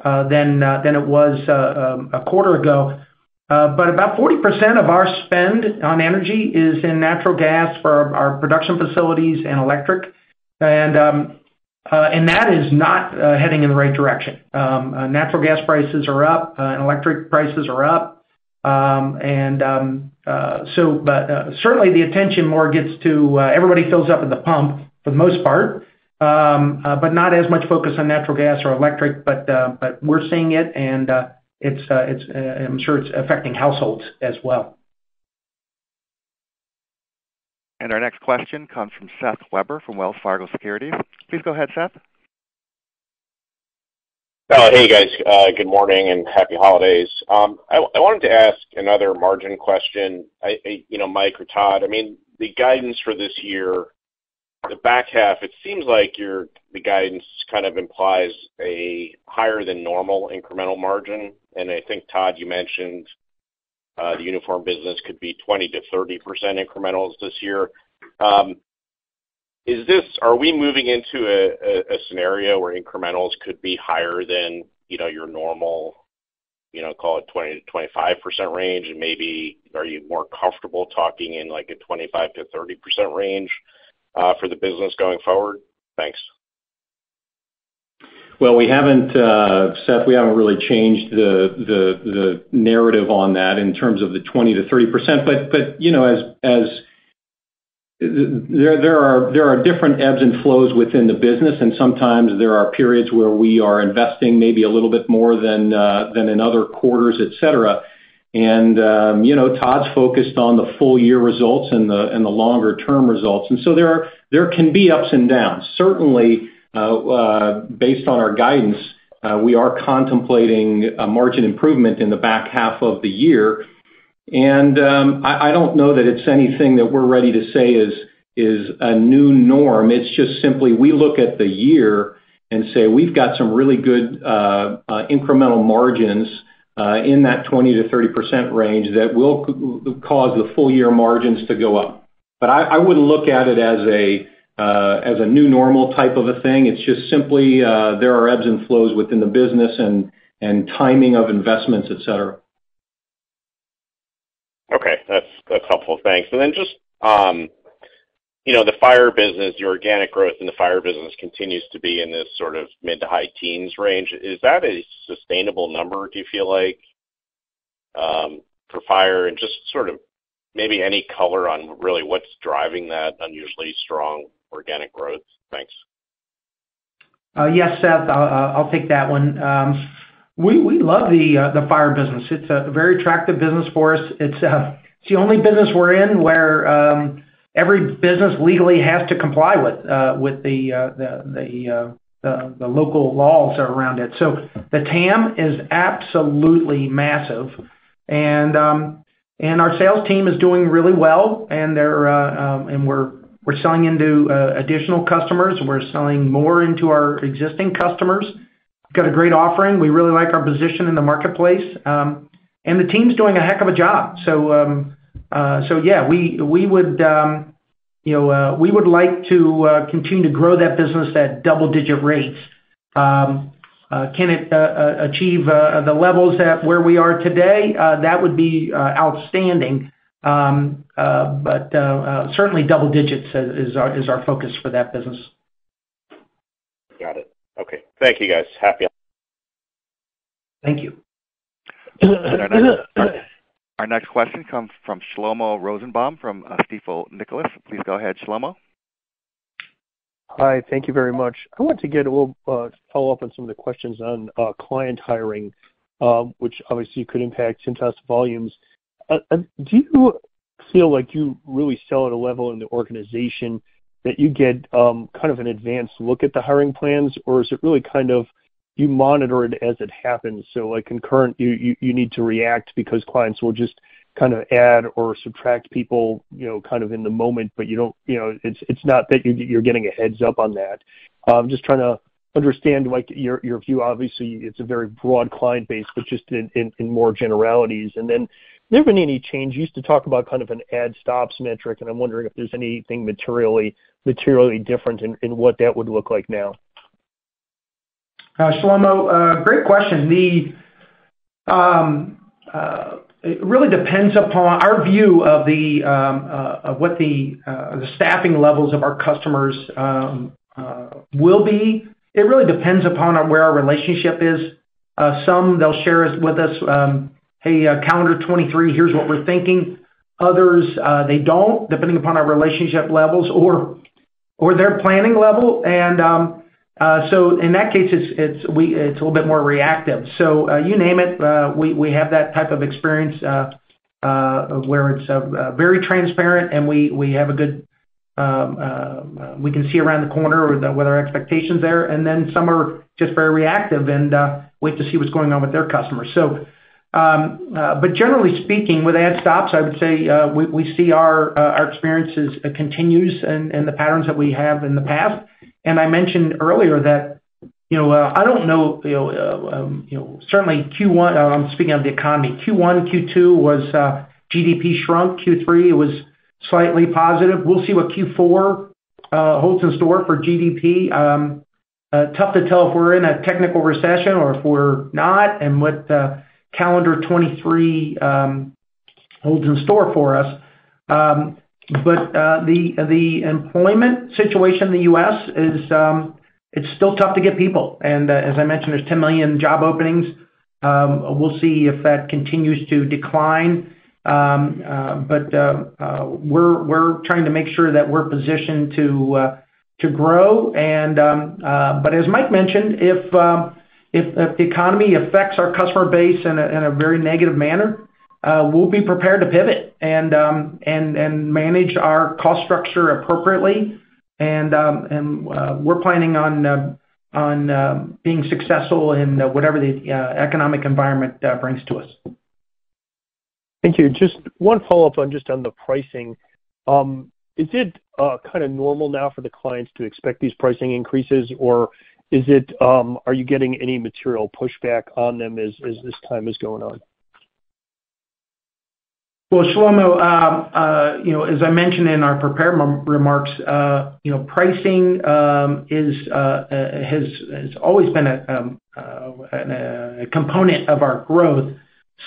uh, than uh, than it was uh, um, a quarter ago. Uh, but about forty percent of our spend on energy is in natural gas for our, our production facilities and electric. And um, uh, and that is not uh, heading in the right direction. Um, uh, natural gas prices are up, uh, and electric prices are up. Um, and um, uh, so, but uh, certainly the attention more gets to uh, everybody fills up at the pump for the most part, um, uh, but not as much focus on natural gas or electric. But uh, but we're seeing it, and uh, it's uh, it's uh, I'm sure it's affecting households as well. And our next question comes from Seth Weber from Wells Fargo Securities. Please go ahead, Seth. Oh, hey, guys. Uh, good morning and happy holidays. Um, I, I wanted to ask another margin question. I, I, you know, Mike or Todd, I mean, the guidance for this year, the back half, it seems like your the guidance kind of implies a higher than normal incremental margin. And I think, Todd, you mentioned Uh, the uniform business could be twenty to thirty percent incrementals this year. Um, is this, are we moving into a, a, a scenario where incrementals could be higher than, you know, your normal, you know, call it twenty to twenty-five percent range? And maybe are you more comfortable talking in like a twenty-five to thirty percent range uh, for the business going forward? Thanks. Well, we haven't, uh, Seth, we haven't really changed the, the the narrative on that in terms of the twenty to thirty percent. But but you know, as as there there are there are different ebbs and flows within the business, and sometimes there are periods where we are investing maybe a little bit more than uh, than in other quarters, et cetera. And um, you know, Todd's focused on the full year results and the and the longer term results, and so there are, there can be ups and downs. Certainly. Uh, uh, based on our guidance, uh, we are contemplating a margin improvement in the back half of the year. And um, I, I don't know that it's anything that we're ready to say is is a new norm. It's just simply we look at the year and say we've got some really good uh, uh, incremental margins uh, in that twenty to thirty percent range that will c- cause the full year margins to go up. But I, I wouldn't look at it as a Uh, as a new normal type of a thing. It's just simply uh, there are ebbs and flows within the business and, and timing of investments, et cetera. Okay, that's that's helpful. Thanks. And then just, um, you know, the fire business, the organic growth in the fire business continues to be in this sort of mid to high teens range. Is that a sustainable number, do you feel like, um, for fire? And just sort of maybe any color on really what's driving that unusually strong organic growth. Thanks. Uh, yes, Seth, I'll, I'll take that one. Um, we we love the uh, the fire business. It's a very attractive business for us. It's uh, it's the only business we're in where um, every business legally has to comply with uh, with the uh, the the, uh, the the local laws around it. So the T A M is absolutely massive, and um, and our sales team is doing really well, and they're uh, um, and we're. We're selling into uh, additional customers. We're selling more into our existing customers. We've got a great offering. We really like our position in the marketplace, um, and the team's doing a heck of a job. So, um, uh, so yeah, we we would um, you know uh, we would like to uh, continue to grow that business at double-digit rates. Um, uh, can it uh, uh, achieve uh, the levels that where we are today? Uh, that would be uh, outstanding. Um, uh, but uh, uh, certainly double digits is our, is our focus for that business. Got it. Okay. Thank you, guys. Happy. Thank you. Our next, our, our next question comes from Shlomo Rosenbaum from uh, Stiefel Nicholas. Please go ahead, Shlomo. Hi. Thank you very much. I want to get a little uh, follow up on some of the questions on uh, client hiring, uh, which obviously could impact Cintas volumes. Uh, do you feel like you really sell at a level in the organization that you get um, kind of an advanced look at the hiring plans, or is it really kind of you monitor it as it happens? So like concurrent, you, you, you need to react because clients will just kind of add or subtract people, you know, kind of in the moment, but you don't, you know, it's it's not that you, you're getting a heads up on that. I'm just trying to understand like your your view. Obviously, it's a very broad client base, but just in, in, in more generalities. And then there been any change? You used to talk about kind of an ad stops metric, and I'm wondering if there's anything materially materially different in, in what that would look like now. Uh, Shlomo, uh, great question. The um, uh, it really depends upon our view of the um, uh, of what the, uh, the staffing levels of our customers um, uh, will be. It really depends upon our, where our relationship is. Uh, some they'll share with us, um, hey, uh, calendar twenty-three, here's what we're thinking. Others uh, they don't, depending upon our relationship levels or or their planning level. And um, uh, so in that case, it's it's we it's a little bit more reactive. So uh, you name it, uh, we we have that type of experience uh, uh, where it's uh, uh, very transparent, and we we have a good. Um, uh, we can see around the corner with, the, with our expectations there, and then some are just very reactive, and uh, we have to see what's going on with their customers. So, um, uh, but generally speaking, with ad stops, I would say uh, we, we see our uh, our experiences uh, continues and, and the patterns that we have in the past. And I mentioned earlier that you know uh, I don't know you know, uh, um, you know certainly Q one. Uh, I'm speaking of the economy. Q one, Q two was uh, G D P shrunk. Q three it was slightly positive. We'll see what Q four uh, holds in store for G D P. Um, uh, tough to tell if we're in a technical recession or if we're not, and what uh, calendar twenty-three um, holds in store for us. Um, but uh, the the employment situation in the U S is um, it's still tough to get people. And uh, as I mentioned, there's ten million job openings. Um, we'll see if that continues to decline. Um, uh, but uh, uh, we're we're trying to make sure that we're positioned to uh, to grow. And um, uh, but as Mike mentioned, if, um, if if the economy affects our customer base in a, in a very negative manner, uh, we'll be prepared to pivot and um, and and manage our cost structure appropriately. And um, and uh, we're planning on uh, on uh, being successful in uh, whatever the uh, economic environment uh, brings to us. Thank you. Just one follow-up on just on the pricing. Um, is it uh, kind of normal now for the clients to expect these pricing increases, or is it? Um, are you getting any material pushback on them as, as this time is going on? Well, Shlomo, um, uh, you know, as I mentioned in our prepared remarks, uh, you know, pricing um, is uh, uh, has has always been a, um, uh, a component of our growth.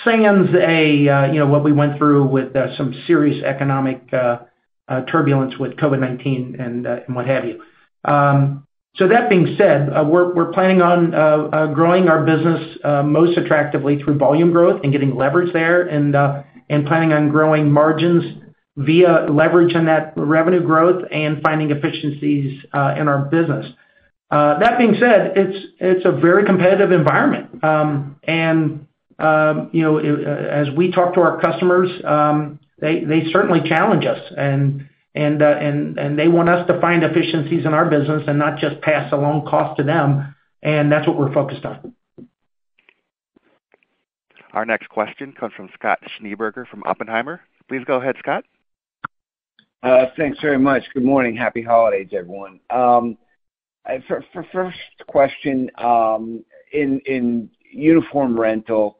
Sans a, uh, you know, what we went through with uh, some serious economic uh, uh, turbulence with COVID nineteen and uh, and what have you. Um, so that being said, uh, we're we're planning on uh, uh, growing our business uh, most attractively through volume growth and getting leverage there, and uh, and planning on growing margins via leverage on that revenue growth and finding efficiencies uh, in our business. Uh, that being said, it's it's a very competitive environment, um, and Um, you know, it, uh, as we talk to our customers, um, they they certainly challenge us, and and uh, and and they want us to find efficiencies in our business and not just pass along cost to them, and that's what we're focused on. Our next question comes from Scott Schneeberger from Oppenheimer. Please go ahead, Scott. Uh, thanks very much. Good morning. Happy holidays, everyone. Um, for, for first question, um, in in uniform rental.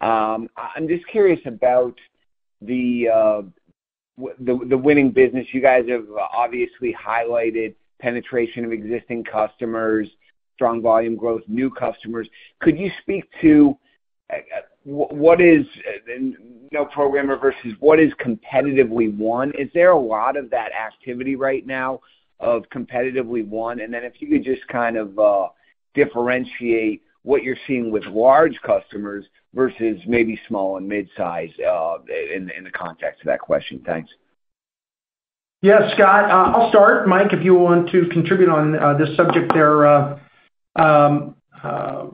Um, I'm just curious about the, uh, w- the the winning business. You guys have obviously highlighted penetration of existing customers, strong volume growth, new customers. Could you speak to uh, what is uh, no programmer versus what is competitively won? Is there a lot of that activity right now of competitively won? And then if you could just kind of uh, differentiate what you're seeing with large customers versus maybe small and mid-size uh, in, in the context of that question. Thanks. Yes, Scott. Uh, I'll start. Mike, if you want to contribute on uh, this subject there. Uh, um, uh,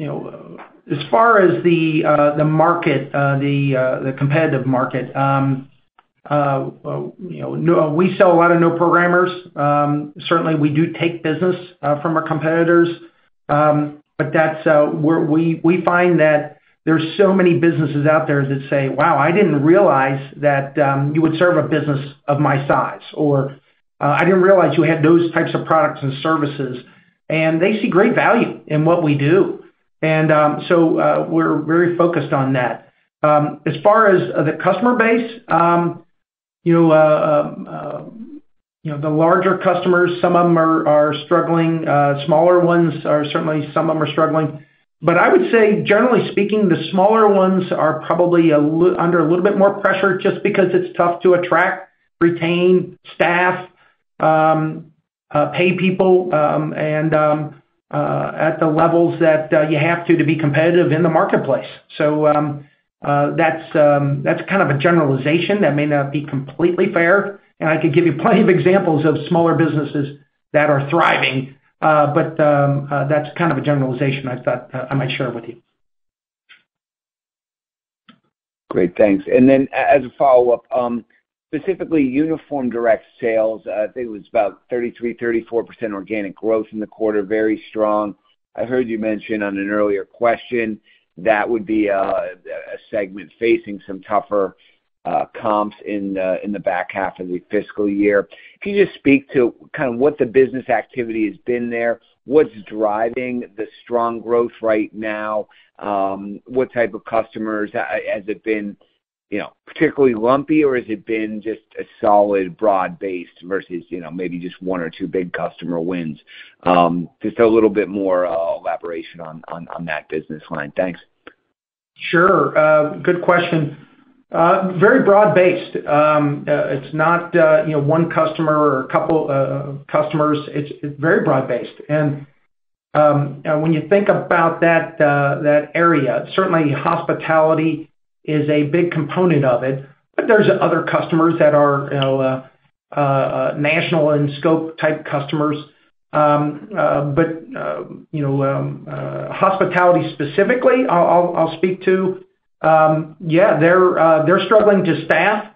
you know, as far as the uh, the market, uh, the uh, the competitive market, um, uh, you know, no, we sell a lot of no programmers. Um, certainly, we do take business uh, from our competitors. Um, But that's uh, where we we find that there's so many businesses out there that say, "Wow, I didn't realize that um, you would serve a business of my size," or uh, "I didn't realize you had those types of products and services." And they see great value in what we do, and um, so uh, we're very focused on that. Um, as far as uh, the customer base, um, you know, uh, uh, you know, the larger customers, some of them are, are struggling. Uh, smaller ones are certainly, some of them are struggling. But I would say, generally speaking, the smaller ones are probably a li- under a little bit more pressure just because it's tough to attract, retain staff, um, uh, pay people, um, and um, uh, at the levels that uh, you have to to be competitive in the marketplace. So um, uh, that's um, that's kind of a generalization that may not be completely fair. And I could give you plenty of examples of smaller businesses that are thriving. Uh, but um, uh, that's kind of a generalization I thought uh, I might share with you. Great, thanks. And then as a follow-up, um, specifically uniform direct sales, uh, I think it was about thirty-three, thirty-four percent organic growth in the quarter, very strong. I heard you mention on an earlier question that would be a, a segment facing some tougher Uh, comps in uh, in the back half of the fiscal year. Can you just speak to kind of what the business activity has been there? What's driving the strong growth right now? Um, what type of customers? Has it been, you know, particularly lumpy, or has it been just a solid broad-based versus, you know, maybe just one or two big customer wins? Um, just a little bit more uh, elaboration on, on, on that business line. Thanks. Sure. Uh, good question. Uh, very broad-based. Um, uh, it's not uh, you know one customer or a couple uh, customers. It's, it's very broad-based. And um, uh, when you think about that uh, that area, certainly hospitality is a big component of it. But there's other customers that are you know, uh, uh, uh, national in scope type customers. Um, uh, but uh, you know um, uh, hospitality specifically, I'll, I'll, I'll speak to. Um, yeah, they're uh, they're struggling to staff,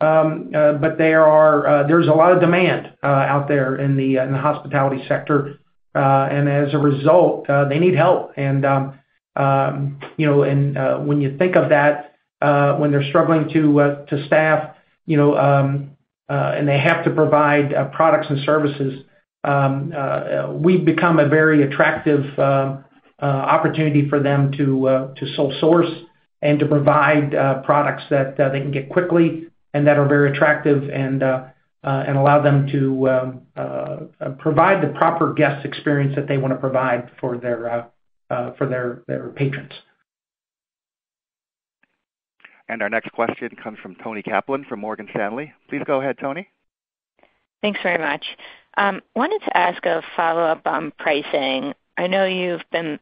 um, uh, but they are uh, there's a lot of demand uh, out there in the uh, in the hospitality sector, uh, and as a result, uh, they need help. And um, um, you know, and uh, when you think of that, uh, when they're struggling to uh, to staff, you know, um, uh, and they have to provide uh, products and services, um, uh, we've become a very attractive uh, uh, opportunity for them to uh, to sole source and to provide uh, products that uh, they can get quickly and that are very attractive and uh, uh, and allow them to um, uh, provide the proper guest experience that they want to provide for their uh, uh, for their, their patrons. And our next question comes from Tony Kaplan from Morgan Stanley. Please go ahead, Tony. Thanks very much. Um, wanted to ask a follow-up on pricing. I know you've been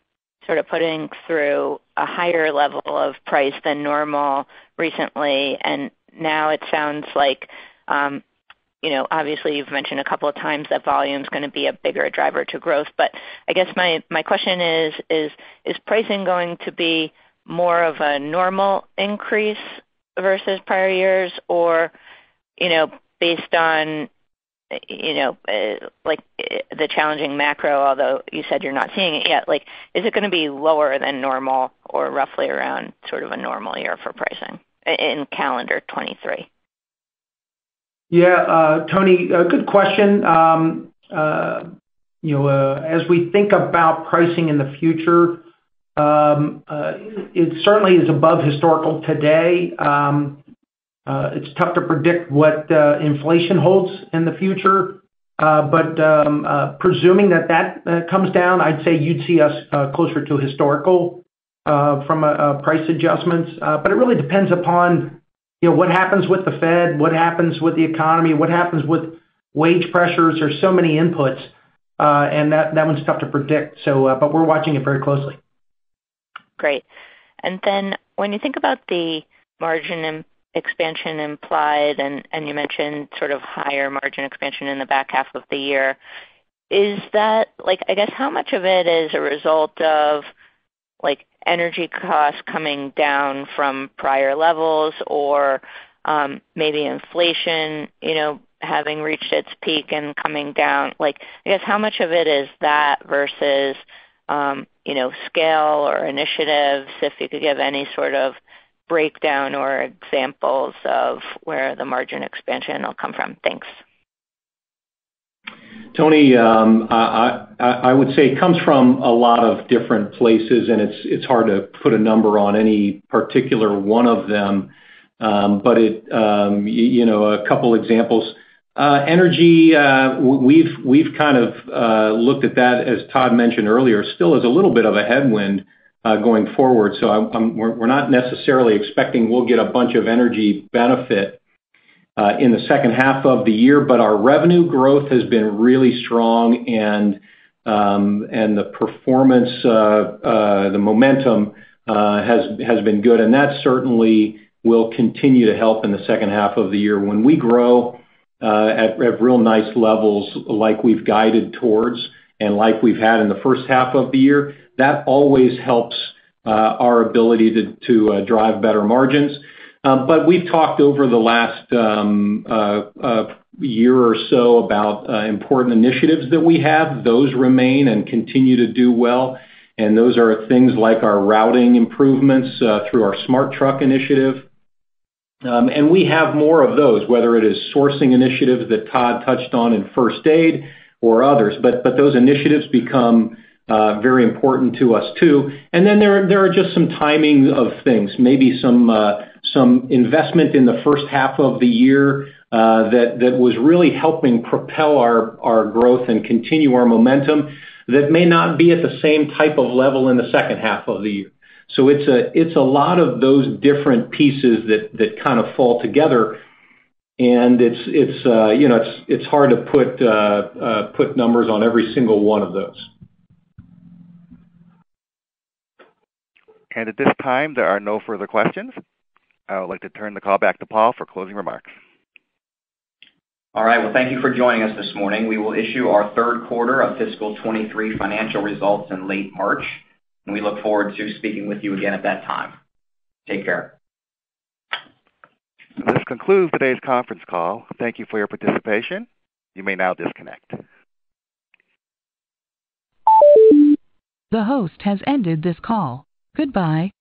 sort of putting through a higher level of price than normal recently, and now it sounds like, um, you know, obviously you've mentioned a couple of times that volume is going to be a bigger driver to growth, but I guess my, my question is, is, is pricing going to be more of a normal increase versus prior years, or, you know, based on, you know, uh, like uh, the challenging macro, although you said you're not seeing it yet, like, is it going to be lower than normal or roughly around sort of a normal year for pricing in calendar twenty-three? Yeah, uh, Tony, uh, good question. Um, uh, you know, uh, as we think about pricing in the future, um, uh, it certainly is above historical today. Um Uh, it's tough to predict what uh, inflation holds in the future, uh, but um, uh, presuming that that uh, comes down, I'd say you'd see us uh, closer to historical uh, from a, a price adjustments. Uh, but it really depends upon, you know, what happens with the Fed, what happens with the economy, what happens with wage pressures. There's so many inputs, uh, and that, that one's tough to predict. So, uh, but we're watching it very closely. Great. And then when you think about the margin and expansion implied, and, and you mentioned sort of higher margin expansion in the back half of the year. Is that, like, I guess how much of it is a result of, like, energy costs coming down from prior levels, or um, maybe inflation, you know, having reached its peak and coming down? Like, I guess how much of it is that versus, um, you know, scale or initiatives, if you could give any sort of breakdown or examples of where the margin expansion will come from? Thanks. Tony, um, I, I, I would say it comes from a lot of different places, and it's it's hard to put a number on any particular one of them. Um, but it, um, you, you know, a couple examples. Uh, energy, uh, we've we've kind of uh, looked at that, as Todd mentioned earlier, still as a little bit of a headwind. uh, going forward. So I'm, I'm, we're, we're not necessarily expecting we'll get a bunch of energy benefit uh, in the second half of the year, but our revenue growth has been really strong, and um, and the performance, uh, uh, the momentum uh, has has been good, and that certainly will continue to help in the second half of the year when we grow uh, at, at real nice levels, like we've guided towards and like we've had in the first half of the year. That always helps uh, our ability to, to uh, drive better margins. Uh, but we've talked over the last um, uh, uh, year or so about uh, important initiatives that we have. Those remain and continue to do well. And those are things like our routing improvements uh, through our Smart Truck initiative. Um, and we have more of those, whether it is sourcing initiatives that Todd touched on in first aid or others. But but those initiatives become uh, very important to us, too. And then there, there are just some timing of things, maybe some uh, some investment in the first half of the year uh, that, that was really helping propel our, our growth and continue our momentum that may not be at the same type of level in the second half of the year. So it's a it's a lot of those different pieces that, that kind of fall together, and it's it's uh, you know it's it's hard to put uh, uh, put numbers on every single one of those. And at this time, there are no further questions. I would like to turn the call back to Paul for closing remarks. All right. Well, thank you for joining us this morning. We will issue our third quarter of fiscal twenty-three financial results in late March, and we look forward to speaking with you again at that time. Take care. This concludes today's conference call. Thank you for your participation. You may now disconnect. The host has ended this call. Goodbye.